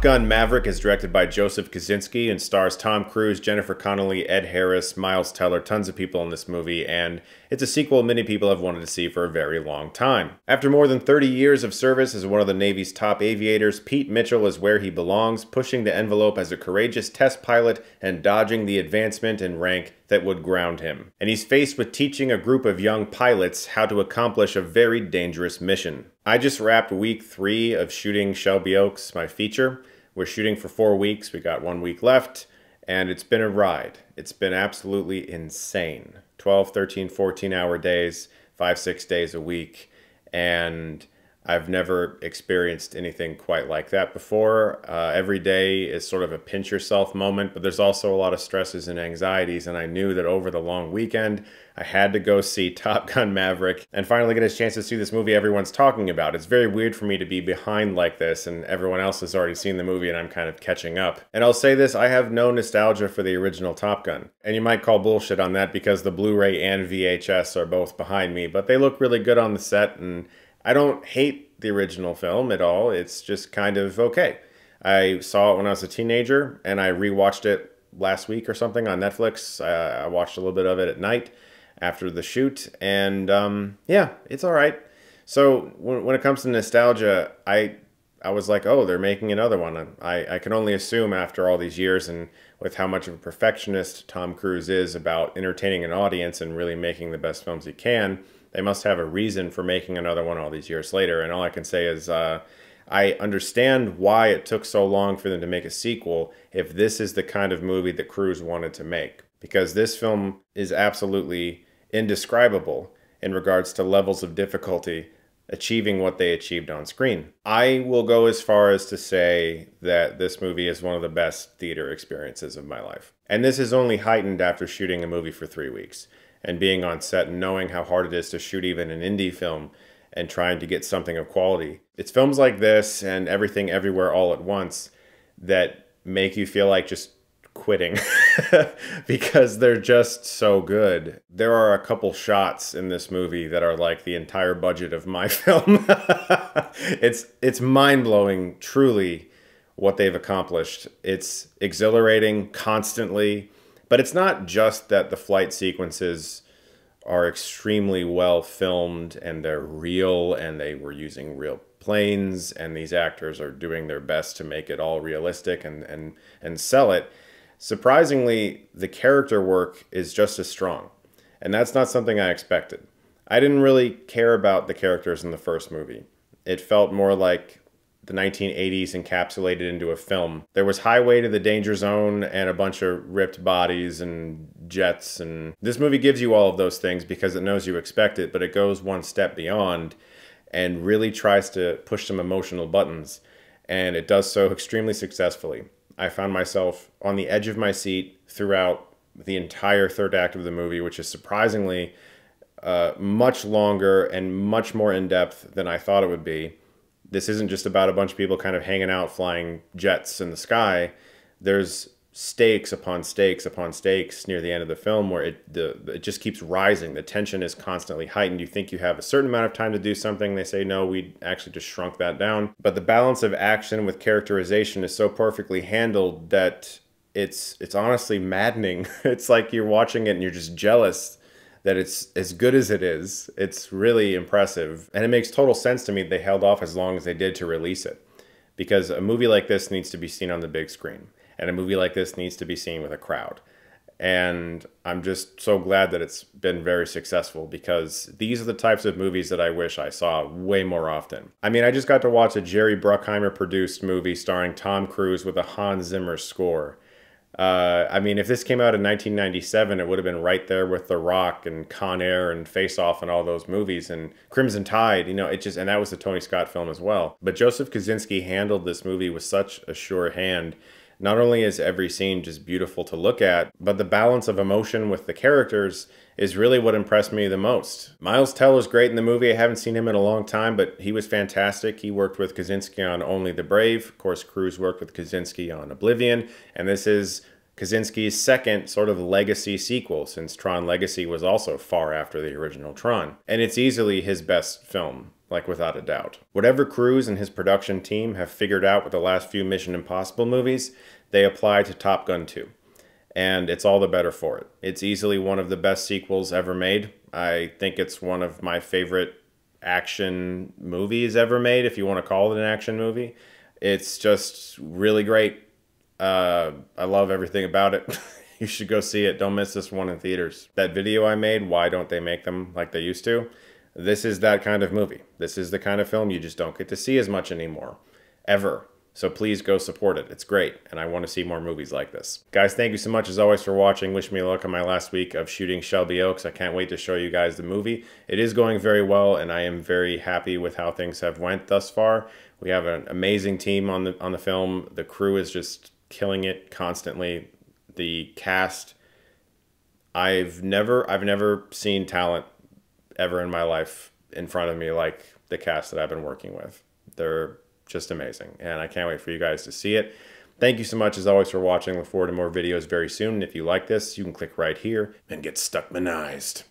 Top Gun: Maverick is directed by Joseph Kosinski and stars Tom Cruise, Jennifer Connelly, Ed Harris, Miles Teller, tons of people in this movie, and it's a sequel many people have wanted to see for a very long time. After more than 30 years of service as one of the Navy's top aviators, Pete Mitchell is where he belongs, pushing the envelope as a courageous test pilot and dodging the advancement in rank that would ground him. And he's faced with teaching a group of young pilots how to accomplish a very dangerous mission. I just wrapped week 3 of shooting Shelby Oaks, my feature. We're shooting for 4 weeks, we got 1 week left, and it's been a ride. It's been absolutely insane. 12, 13, 14-hour days, 5, 6 days a week, and I've never experienced anything quite like that before. Every day is sort of a pinch yourself moment, but there's also a lot of stresses and anxieties, and I knew that over the long weekend, I had to go see Top Gun: Maverick and finally get a chance to see this movie everyone's talking about. It's very weird for me to be behind like this, and everyone else has already seen the movie and I'm kind of catching up. And I'll say this, I have no nostalgia for the original Top Gun. And you might call bullshit on that because the Blu-ray and VHS are both behind me, but they look really good on the set, and I don't hate the original film at all. It's just kind of okay. I saw it when I was a teenager, and I rewatched it last week or something on Netflix. I watched a little bit of it at night after the shoot, and yeah, it's all right. So when it comes to nostalgia, I was like, oh, they're making another one. I can only assume after all these years and with how much of a perfectionist Tom Cruise is about entertaining an audience and really making the best films he can, they must have a reason for making another one all these years later. And all I can say is I understand why it took so long for them to make a sequel if this is the kind of movie that Cruise wanted to make. Because this film is absolutely indescribable in regards to levels of difficulty achieving what they achieved on screen. I will go as far as to say that this movie is one of the best theater experiences of my life. And this is only heightened after shooting a movie for 3 weeks. And being on set and knowing how hard it is to shoot even an indie film and trying to get something of quality. It's films like this and Everything Everywhere All at Once that make you feel like just quitting because they're just so good. There are a couple shots in this movie that are like the entire budget of my film. It's mind-blowing, truly, what they've accomplished. It's exhilarating constantly. But it's not just that the flight sequences are extremely well filmed and they're real and they were using real planes and these actors are doing their best to make it all realistic and sell it. Surprisingly, the character work is just as strong. And that's not something I expected. I didn't really care about the characters in the first movie. It felt more like the 1980s encapsulated into a film. There was Highway to the Danger Zone and a bunch of ripped bodies and jets, and this movie gives you all of those things because it knows you expect it, but it goes one step beyond and really tries to push some emotional buttons, and it does so extremely successfully. I found myself on the edge of my seat throughout the entire third act of the movie, which is surprisingly much longer and much more in-depth than I thought it would be. This isn't just about a bunch of people kind of hanging out, flying jets in the sky. There's stakes upon stakes upon stakes near the end of the film where it just keeps rising. The tension is constantly heightened. You think you have a certain amount of time to do something. They say, no, we actually just shrunk that down. But the balance of action with characterization is so perfectly handled that it's honestly maddening. It's like you're watching it and you're just jealous that it's as good as it is. It's really impressive. And it makes total sense to me that they held off as long as they did to release it. Because a movie like this needs to be seen on the big screen. And a movie like this needs to be seen with a crowd. And I'm just so glad that it's been very successful because these are the types of movies that I wish I saw way more often. I mean, I just got to watch a Jerry Bruckheimer-produced movie starring Tom Cruise with a Hans Zimmer score. I mean, if this came out in 1997, it would have been right there with The Rock and Con Air and Face Off and all those movies and Crimson Tide, you know, and that was the Tony Scott film as well. But Joseph Kosinski handled this movie with such a sure hand. Not only is every scene just beautiful to look at, but the balance of emotion with the characters is really what impressed me the most. Miles Teller is great in the movie. I haven't seen him in a long time, but he was fantastic. He worked with Kosinski on Only the Brave. Of course, Cruise worked with Kosinski on Oblivion, and this is Kosinski's second sort of legacy sequel, since Tron Legacy was also far after the original Tron, and it's easily his best film, like without a doubt. Whatever Cruise and his production team have figured out with the last few Mission Impossible movies, they apply to Top Gun 2, and it's all the better for it. It's easily one of the best sequels ever made. I think it's one of my favorite action movies ever made, if you want to call it an action movie. It's just really great. I love everything about it. You should go see it. Don't miss this one in theaters. That video I made, why don't they make them like they used to? This is that kind of movie. This is the kind of film you just don't get to see as much anymore, ever. So please go support it. It's great, and I want to see more movies like this. Guys, thank you so much as always for watching. Wish me luck on my last week of shooting Shelby Oaks. I can't wait to show you guys the movie. It is going very well, and I am very happy with how things have went thus far. We have an amazing team on the film. The crew is just killing it constantly. The cast, I've never seen talent ever in my life in front of me like the cast that I've been working with. They're just amazing, and I can't wait for you guys to see it. Thank you so much as always for watching. Look forward to more videos very soon. And if you like this, you can click right here and get Stuckmanized.